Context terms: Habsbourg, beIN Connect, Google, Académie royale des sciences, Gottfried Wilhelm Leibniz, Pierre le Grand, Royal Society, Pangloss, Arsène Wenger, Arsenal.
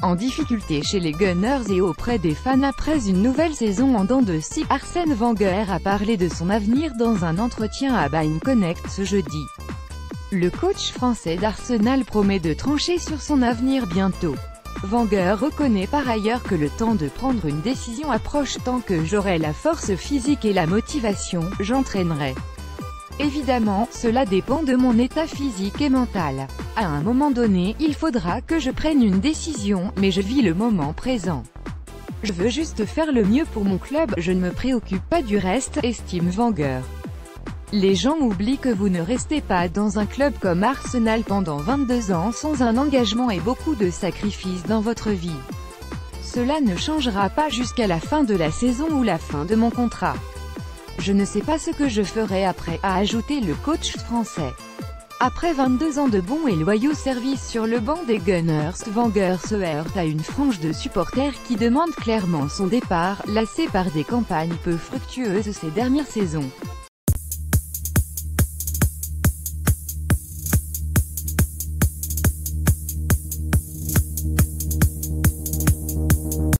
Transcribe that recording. En difficulté chez les Gunners et auprès des fans après une nouvelle saison en dents de scie, Arsène Wenger a parlé de son avenir dans un entretien à beIN Connect ce jeudi. Le coach français d'Arsenal promet de trancher sur son avenir bientôt. Wenger reconnaît par ailleurs que le temps de prendre une décision approche. Tant que j'aurai la force physique et la motivation, j'entraînerai. Évidemment, cela dépend de mon état physique et mental. À un moment donné, il faudra que je prenne une décision, mais je vis le moment présent. Je veux juste faire le mieux pour mon club, je ne me préoccupe pas du reste, estime Wenger. Les gens oublient que vous ne restez pas dans un club comme Arsenal pendant 22 ans sans un engagement et beaucoup de sacrifices dans votre vie. Cela ne changera pas jusqu'à la fin de la saison ou la fin de mon contrat. Je ne sais pas ce que je ferai après, a ajouté le coach français. Après 22 ans de bons et loyaux services sur le banc des Gunners, Wenger se heurte à une frange de supporters qui demandent clairement son départ, lassés par des campagnes peu fructueuses ces dernières saisons.